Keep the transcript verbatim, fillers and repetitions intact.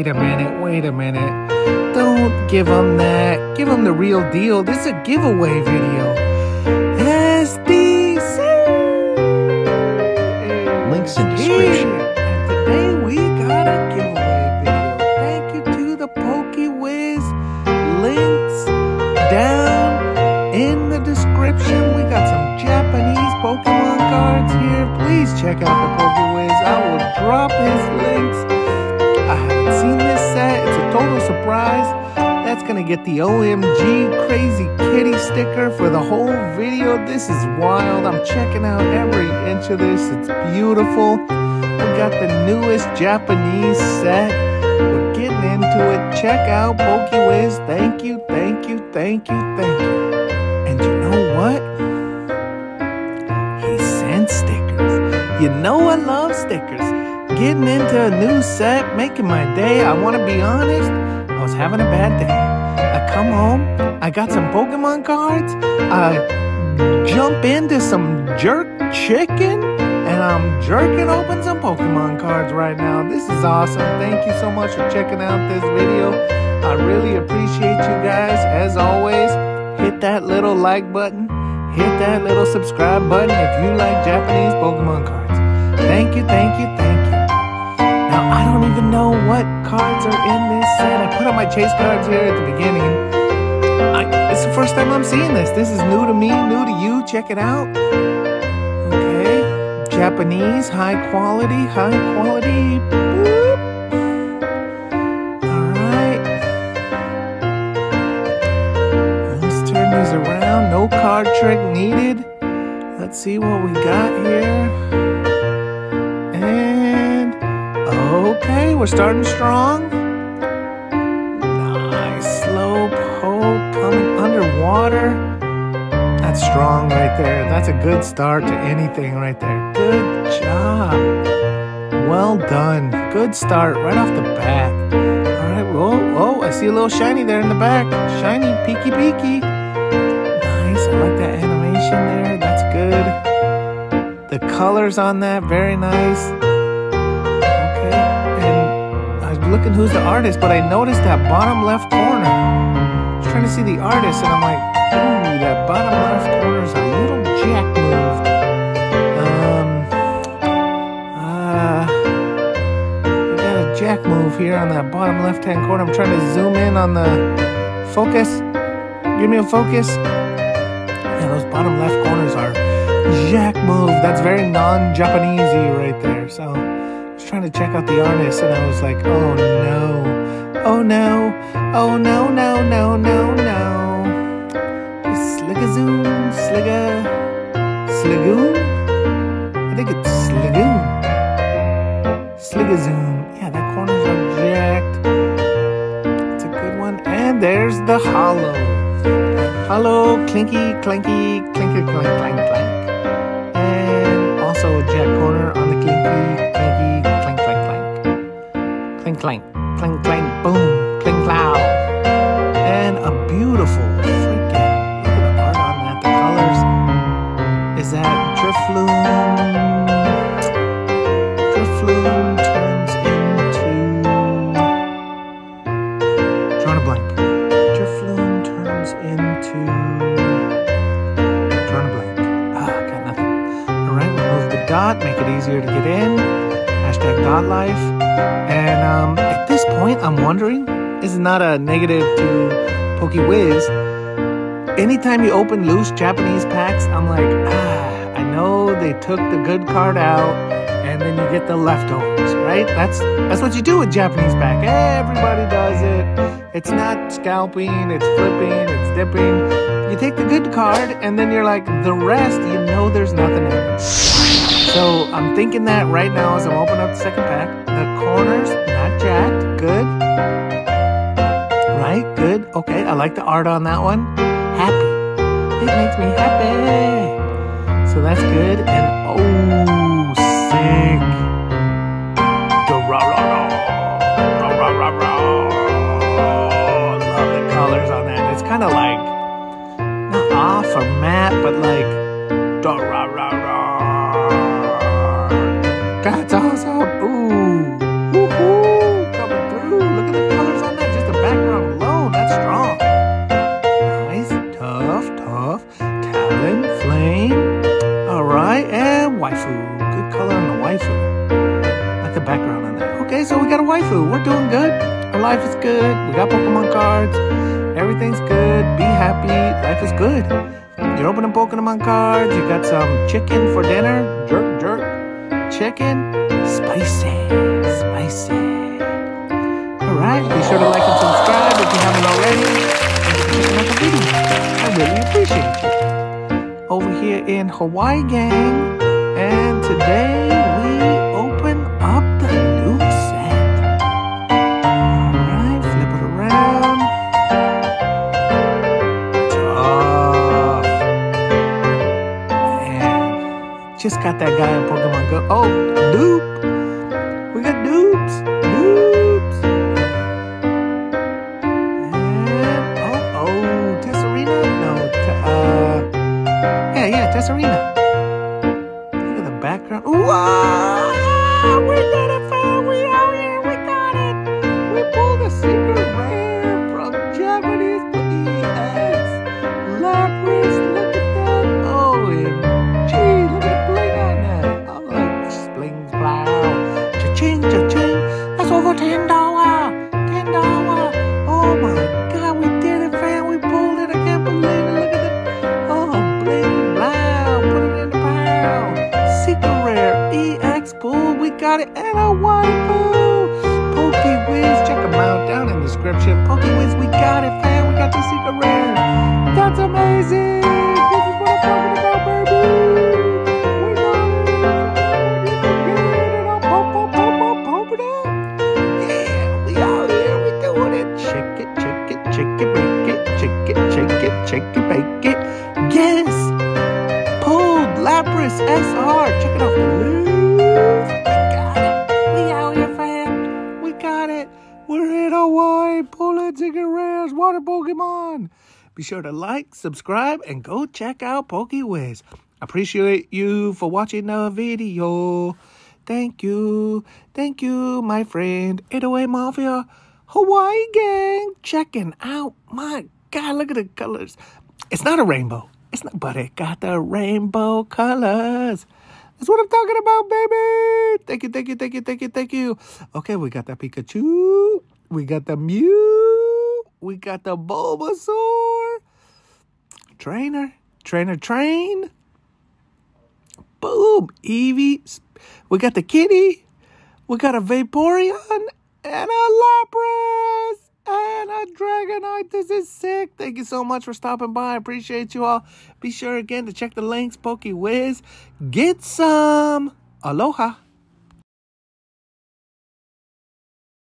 wait a minute, wait a minute. Don't give them that. Give them the real deal. This is a giveaway video. S D C Links in description. And today we got a giveaway video. Thank you to the PoKeyWIZ. Links down in the description. We got some Japanese Pokemon cards here. Please check out the PoKeyWIZ. I will drop his links. I haven't seen this set. It's a total surprise. That's gonna get the O M G Crazy Kitty sticker for the whole video. This is wild. I'm checking out every inch of this. It's beautiful. We got the newest Japanese set. We're getting into it. Check out PoKeyWIZ. Thank you, thank you, thank you, thank you. And you know what? He sent stickers. You know I love stickers. Getting into a new set, making my day. I want to be honest, I was having a bad day. I come home, I got some Pokemon cards, I jump into some jerk chicken, and I'm jerking open some Pokemon cards right now. This is awesome. Thank you so much for checking out this video. I really appreciate you guys. As always, hit that little like button, hit that little subscribe button if you like Japanese Pokemon cards. Thank you, thank you, thank you. I don't even know what cards are in this set. I put up my chase cards here at the beginning. I, it's the first time I'm seeing this. This is new to me, new to you. Check it out. Okay. Japanese, high quality, high quality. Boop. All right. Let's turn these around. No card trick needed. Let's see what we got here. Okay, we're starting strong. Nice, Slowpoke coming underwater. That's strong right there. That's a good start to anything right there. Good job. Well done. Good start right off the bat. All right, whoa, oh, I see a little shiny there in the back. Shiny, peeky, peeky. Nice, I like that animation there. That's good. The colors on that, very nice. Looking who's the artist, but I noticed that bottom left corner. I was trying to see the artist, and I'm like, ooh, that bottom left corner's a little jack moved. Um, uh, we got a jack move here on that bottom left hand corner. I'm trying to zoom in on the focus. Give me a focus. Yeah, those bottom left corners are jack move. That's very non-Japanese-y right there. So. Trying to check out the artist, and I was like, oh no, oh no, oh no, no, no, no, no. Sligazoom, Sliga, Sligoon? I think it's Sligoon. Sligazoom. Yeah, that corner's jacked. It's a good one. And there's the hollow. Hollow, clinky, clanky, clinky, clank, clank, clank. And also a jack corner on the clinky, clanky, clank, clank, clank, boom, clink, loud. And a beautiful freaking, look at the art on that, the colors. Is that Drifloon? Drifloon turns into, drawing a blank. Drifloon turns into, drawing a blank. Ah, I got nothing. All right, we'll move the dot, make it easier to get in. Hashtag dot life. And um, at this point, I'm wondering, this is not a negative to PoKeyWIZ. Anytime you open loose Japanese packs, I'm like, ah, I know they took the good card out, and then you get the leftovers, right? That's that's what you do with Japanese pack. Everybody does it. It's not scalping, it's flipping, it's dipping. You take the good card, and then you're like, the rest, you know there's nothing in it. So I'm thinking that right now as I'm opening up the second pack. Corners, not jacked, good, right, good, okay, I like the art on that one, happy, it makes me happy, so that's good, and oh, sick, love the colors on that, it's kind of like, not off or matte, but like, that's awesome, ooh, coming through, look good. Our life is good. We got Pokemon cards. Everything's good. Be happy. Life is good. You're opening Pokemon cards. You got some chicken for dinner. Jerk, jerk. Chicken. Spicy. Spicy. Alright. Be sure to like and subscribe if you haven't already. And if you I really appreciate you. Over here in Hawaii, gang. And today we open up the new set. Alright, flip it around. Tough. Man. Just got that guy in Pokemon Go. Oh, dupe. We got dupes. Dupes. And oh, oh, Tessarina? No, uh, yeah, yeah, Tessarina. Background. Wow! We did it, fam! We out here! We got it! We pulled a secret rare from Japanese to E X! Lapras, look at that! O M G! Look at the bling on that! I'm like, splings, blow! Cha-ching, cha-ching! That's over ten dollars! ten dollars! Oh my god, we did it, fam! We pulled it! I can't believe it! Look at that! Oh, bling, blow! Put it in the pound! Secret rare E X pool, we got it at a waifu. PoKeyWiz, check them out down in the description. PoKeyWiz, we got it, fam. We got the secret rare. That's amazing. This is what I'm talking about, baby. We got it. Get it up, pump, pump, pump, pump it up. Yeah, we out here, we doing it. Shake it, shake it, shake it, bake it, shake it, shake it, shake it, bake it. Yes. Lapras S R, check it off the list. We got it. We out here, fam. We got it. We're in Hawaii. Pulling ticket rares, water Pokemon. Be sure to like, subscribe, and go check out PoKeyWiz. Appreciate you for watching the video. Thank you. Thank you, my friend. eight oh eight Mafia, Hawaii gang. Checking out. My God, look at the colors. It's not a rainbow. It's not, but it got the rainbow colors. That's what I'm talking about, baby. Thank you, thank you, thank you, thank you, thank you. Okay, we got that Pikachu. We got the Mew. We got the Bulbasaur. Trainer, trainer, train. Boom, Eevee. We got the kitty. We got a Vaporeon and a Lapras. And a Dragonite, this is sick. Thank you so much for stopping by. I appreciate you all. Be sure again to check the links, PoKeyWiz. Get some. Aloha.